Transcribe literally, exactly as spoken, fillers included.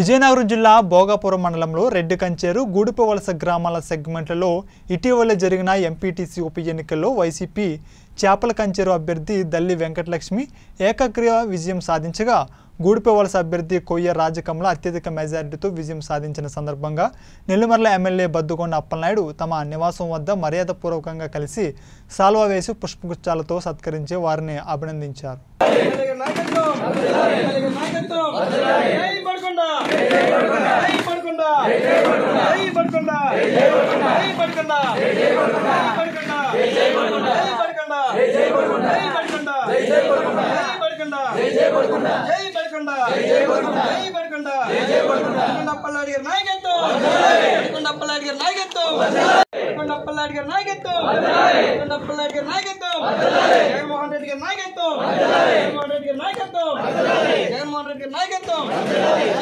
విజయనగరం జిల్లా భోగాపురం మండలంలో రెడ్ కంచేరు గూడుపవలస గ్రామాల సెగ్మెంట్లలో ఇటీవల జరిగిన ఎంపీటీసీ ఉప ఎన్నికల్లో వైసీపీ చేపల కంచేరు అభ్యర్థి దల్లి వెంకట్ లక్ష్మి ఏకగ్రీవ విజయం సాధించగా గూడుపవలస అభ్యర్థి కోయ్య రాజకమ్లా అత్యధిక మెజారిటీతో విజయం సాధించిన సందర్భంగా నెల్లుమర్ల ఎమ్మెల్యే బద్దకొన్న అప్పలనాయుడు తమ నివాసం వద్ద మర్యాదపూర్వకంగా కలిసి సాల్వా వేసి పుష్పగుచ్చాలతో సత్కరించి వారిని అభినందించారు. मोहनर के नायकत्व मोहनर के नायकत्व मोहनर के नायकत्व।